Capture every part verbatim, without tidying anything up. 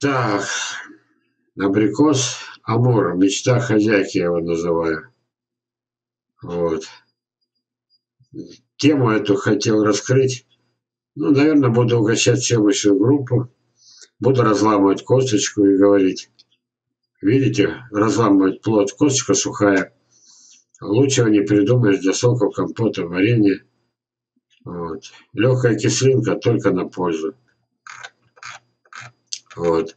Так, абрикос Амур, мечта хозяйки я его называю. Вот. Тему эту хотел раскрыть. Ну, наверное, буду угощать съемочную группу. Буду разламывать косточку и говорить. Видите, разламывать плод, косточка сухая. Лучшего не придумаешь для соков, компота, варенья. Вот. Легкая кислинка только на пользу. Вот.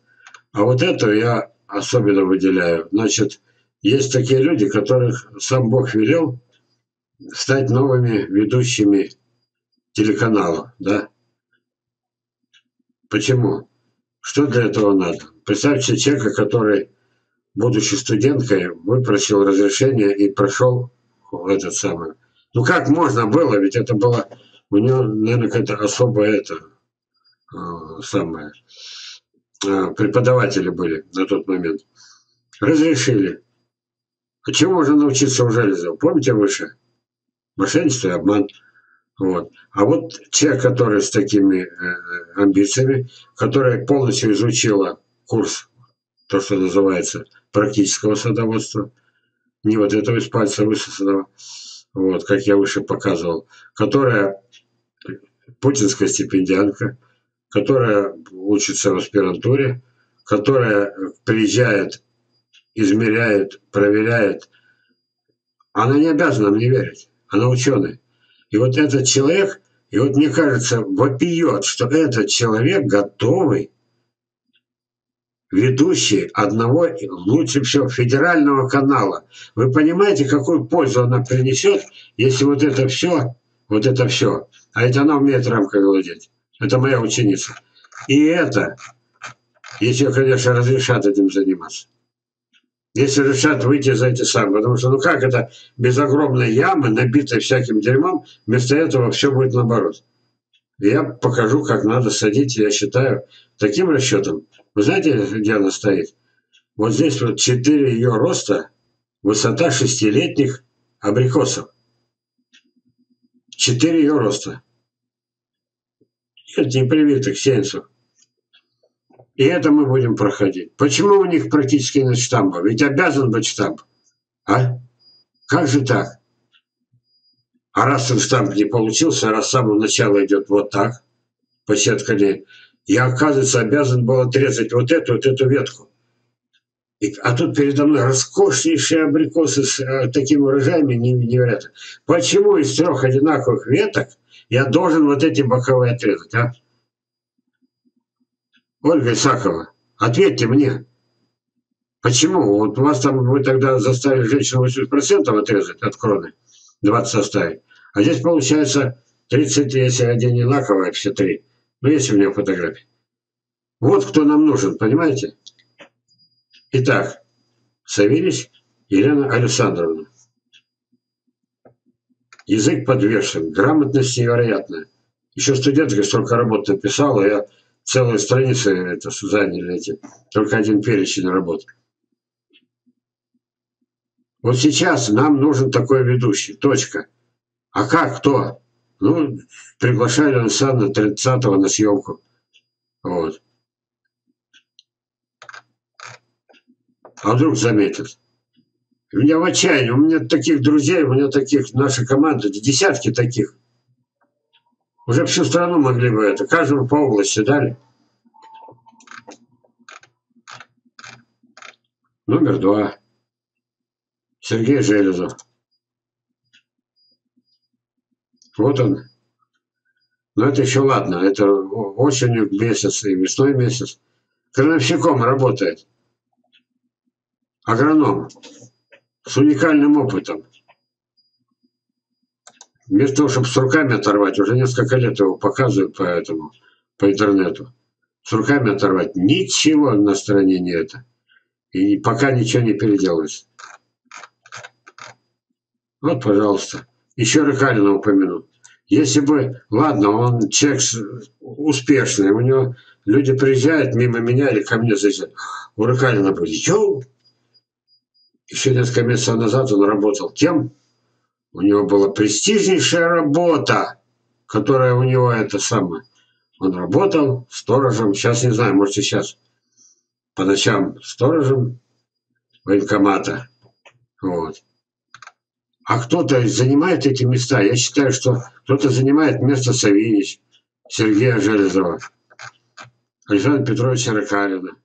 А вот эту я особенно выделяю. Значит, есть такие люди, которых сам Бог велел стать новыми ведущими телеканалов. Да? Почему? Что для этого надо? Представьте человека, который, будучи студенткой, выпросил разрешение и прошел этот самый. Ну как можно было? Ведь это было у него, наверное, какая-то особая это самое. Преподаватели были на тот момент. Разрешили. А чему можно научиться у Железова? Помните выше? Мошенничество и обман. Вот. А вот те, которые с такими э, амбициями, которые полностью изучила курс, то, что называется, практического садоводства, не вот этого из пальца высосанного, вот, как я выше показывал, которая путинская стипендиантка, которая учится в аспирантуре, которая приезжает, измеряет, проверяет. Она не обязана мне верить. Она ученый. И вот этот человек, и вот мне кажется, вопиет, что этот человек готовый, ведущий одного, лучше всего, федерального канала. Вы понимаете, какую пользу она принесет, если вот это все, вот это все. А ведь она умеет рамкой владеть. Это моя ученица. И это, если, конечно, разрешат этим заниматься. Если решат выйти за эти самые. Потому что, ну как это, без огромной ямы, набитой всяким дерьмом, вместо этого все будет наоборот. Я покажу, как надо садить, я считаю, таким расчетом. Вы знаете, где она стоит? Вот здесь вот четыре ее роста, высота шестилетних абрикосов. четыре ее роста. Это не привитых сеянцев. И это мы будем проходить. Почему у них практически нет штампа? Ведь обязан быть штамп. А? Как же так? А раз он штамп не получился, раз с самого начала идет вот так, по сетканию, я, оказывается, обязан был отрезать вот эту, вот эту ветку. И, а тут передо мной роскошнейшие абрикосы с а, такими урожаями невероятно. Почему из трех одинаковых веток я должен вот эти боковые отрезать, а? Ольга Исакова, ответьте мне, почему? Вот у вас там, вы тогда заставили женщину восемьдесят процентов отрезать от кроны, двадцать составить, а здесь получается тридцать, если один инаковый, все три. Ну, есть у меня фотографии. Вот кто нам нужен, понимаете? Итак, Савинич Елена Александровна. Язык подвешен, грамотность невероятная. Еще студентка столько работ написала, я целые страницы это заняли эти, только один перечень работ. Вот сейчас нам нужен такой ведущий, точка. А как, кто? Ну, приглашали Ансана тридцатого на съемку. Вот. А вдруг заметят. У меня в отчаянии, у меня таких друзей, у меня таких, наша команда, десятки таких. Уже всю страну могли бы это, каждому по области дали. Номер два. Сергей Железов. Вот он. Но это еще ладно, это осенью месяц и весной месяц. Крановщиком работает. Агроном. С уникальным опытом. Вместо того, чтобы с руками оторвать, уже несколько лет его показывают по этому, по интернету. С руками оторвать ничего на стороне не это. И пока ничего не переделывается. Вот, пожалуйста. Еще Рыкалина упомяну. Если бы, ладно, он человек успешный, у него люди приезжают мимо меня или ко мне здесь. У Рыкалина были. Йоу! Еще несколько месяцев назад он работал тем, у него была престижнейшая работа, которая у него это самое. Он работал сторожем, сейчас не знаю, может и сейчас. по ночам сторожем военкомата. Вот. А кто-то занимает эти места. Я считаю, что кто-то занимает место Савинич, Сергея Железова, Александра Петровича Рыкалина.